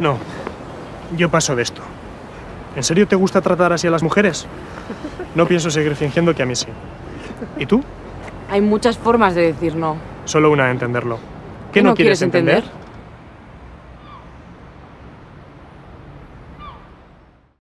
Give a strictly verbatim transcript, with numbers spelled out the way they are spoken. No, yo paso de esto. ¿En serio te gusta tratar así a las mujeres? No pienso seguir fingiendo que a mí sí. ¿Y tú? Hay muchas formas de decir no. Solo una de entenderlo. ¿Qué no quieres entender?